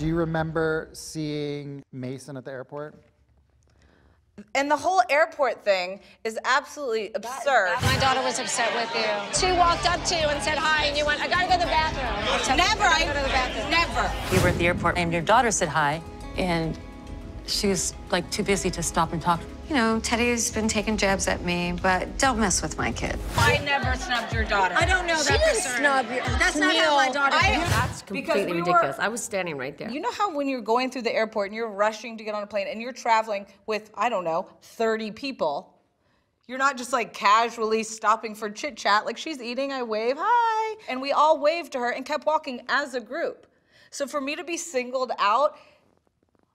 Do you remember seeing Mason at the airport? And the whole airport thing is absolutely absurd. My daughter was upset with you. She walked up to you and said hi, and you went, I gotta go to the bathroom. Never, I go to the bathroom. Never. You were at the airport, and your daughter said hi, and she was, like, too busy to stop and talk. You know, Teddy's been taking jabs at me, but don't mess with my kid. I never snubbed your daughter. I don't know that for sure. She didn't snub your daughter. That's not how my daughter is. That's completely ridiculous. I was standing right there. You know how when you're going through the airport and you're rushing to get on a plane and you're traveling with, I don't know, 30 people, you're not just, like, casually stopping for chit-chat. Like, she's eating, I wave, hi. And we all waved to her and kept walking as a group. So for me to be singled out,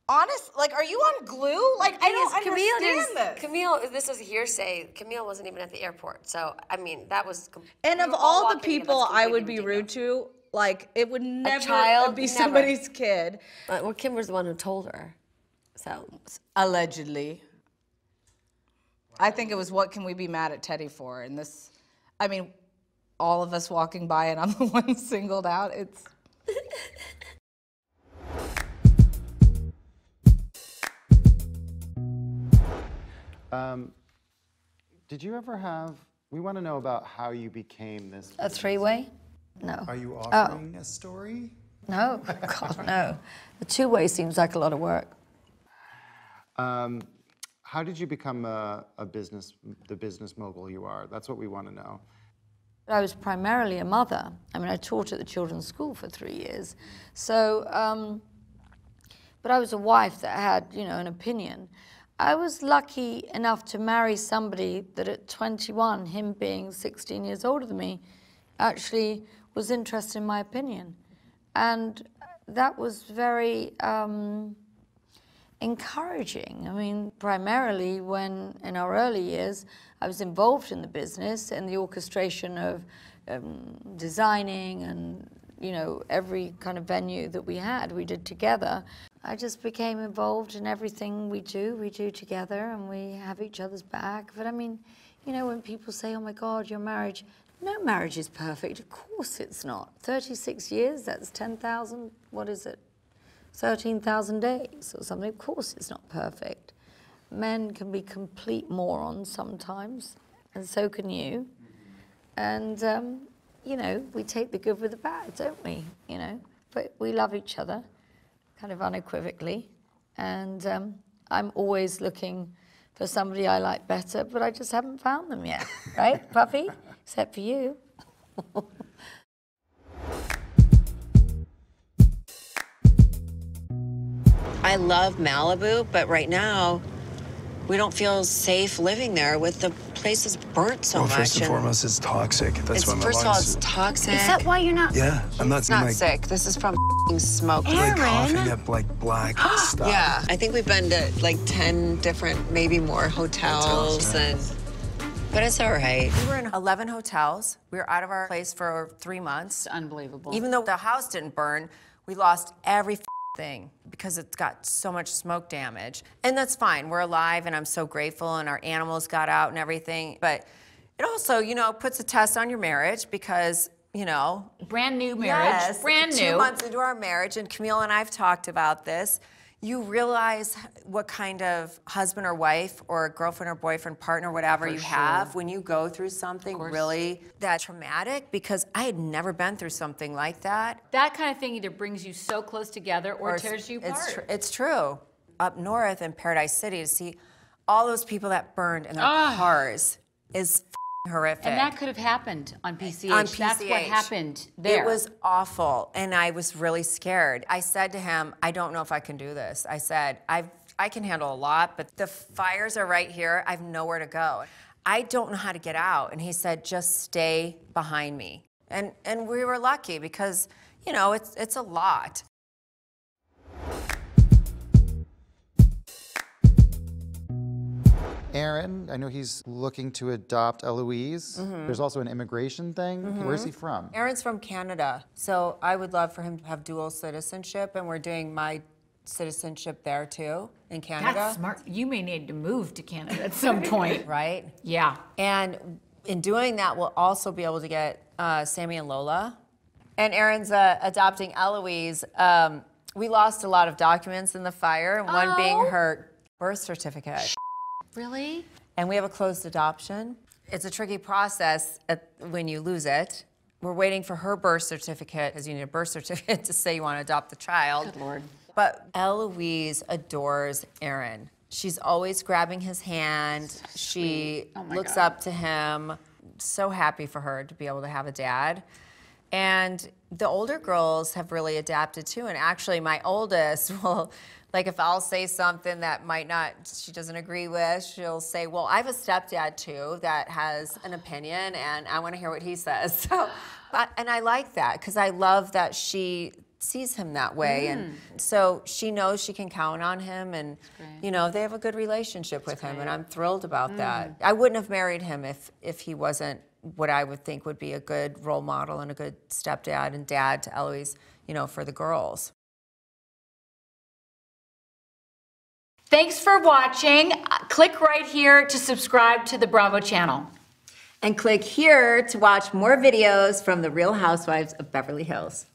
honest, like, are you on glue? Like, I don't understand this. Camille, this was a hearsay. Camille wasn't even at the airport. So, I mean, that was... And of all the people I would be rude to, like, it would never be somebody's kid. Well, Kim was the one who told her, so... Allegedly. I think it was, what can we be mad at Teddi for? And this, I mean, all of us walking by and I'm the one singled out, it's... Did you ever have, we want to know about how you became this. A three-way? No. Are you offering a story? No, God, no. A two-way seems like a lot of work. How did you become the business mogul you are? That's what we want to know. I was primarily a mother. I mean, I taught at the children's school for 3 years. So, but I was a wife that had, you know, an opinion. I was lucky enough to marry somebody that at 21, him being 16 years older than me, actually was interested in my opinion. And that was very encouraging. I mean, primarily when, in our early years, I was involved in the business and the orchestration of designing and, you know, every kind of venue that we had, we did together. I just became involved in everything we do together, and we have each other's back. But I mean, you know, when people say, oh my God, your marriage, no marriage is perfect. Of course it's not. 36 years, that's 10,000, what is it? 13,000 days or something. Of course it's not perfect. Men can be complete morons sometimes, and so can you. And, you know, we take the good with the bad, don't we? You know, but we love each other. Kind of unequivocally, and I'm always looking for somebody I like better, but I just haven't found them yet, right, Puffy? Except for you. I love Malibu, but right now, we don't feel safe living there with the places burnt so much. Well, first and foremost, it's toxic. That's why my first of all, it's toxic. Is that why you're not? Yeah, I'm not. It's not like, sick. This is from smoke. Aaron. Like coughing up like black stuff. Yeah, I think we've been to like 10 different, maybe more hotels, but it's all right. We were in 11 hotels. We were out of our place for 3 months. It's unbelievable. Even though the house didn't burn, we lost every thing because it's got so much smoke damage. And that's fine, we're alive and I'm so grateful and our animals got out and everything. But it also, you know, puts a test on your marriage because, you know. Brand new marriage, yes, brand new. 2 months into our marriage, and Camille and I've talked about this, you realize what kind of husband or wife or girlfriend or boyfriend, partner, whatever you have when you go through something really that traumatic, because I had never been through something like that. That kind of thing either brings you so close together or tears you apart. It's true. Up north in Paradise City, to see all those people that burned in their cars is horrific. And that could have happened on PCH. On PCH. That's what happened there. It was awful, and I was really scared. I said to him, I don't know if I can do this. I said, I can handle a lot, but the fires are right here. I have nowhere to go. I don't know how to get out. And he said, just stay behind me. And we were lucky because, you know, it's a lot. Aaron, I know he's looking to adopt Eloise. Mm-hmm. There's also an immigration thing. Mm-hmm. Where's he from? Aaron's from Canada, so I would love for him to have dual citizenship, and we're doing my citizenship there too, in Canada. That's smart. You may need to move to Canada at some point. Right? Yeah. And in doing that, we'll also be able to get Sammy and Lola. And Aaron's adopting Eloise We lost a lot of documents in the fire, one being her birth certificate. Really? And we have a closed adoption. It's a tricky process when you lose it. We're waiting for her birth certificate, because you need a birth certificate to say you want to adopt the child. Good Lord. But Eloise adores Aaron. She's always grabbing his hand. So she looks up to him. So happy for her to be able to have a dad. And the older girls have really adapted too. And actually my oldest will, like if I'll say something that might not, she doesn't agree with, she'll say, well, I have a stepdad too that has an opinion and I want to hear what he says. So, and I like that because I love that she sees him that way. And so she knows she can count on him and, you know, they have a good relationship with him and I'm thrilled about that. I wouldn't have married him if he wasn't what I would think would be a good role model and a good stepdad and dad to Eloise, you know, for the girls. Thanks for watching. Click right here to subscribe to the Bravo channel. And click here to watch more videos from the Real Housewives of Beverly Hills.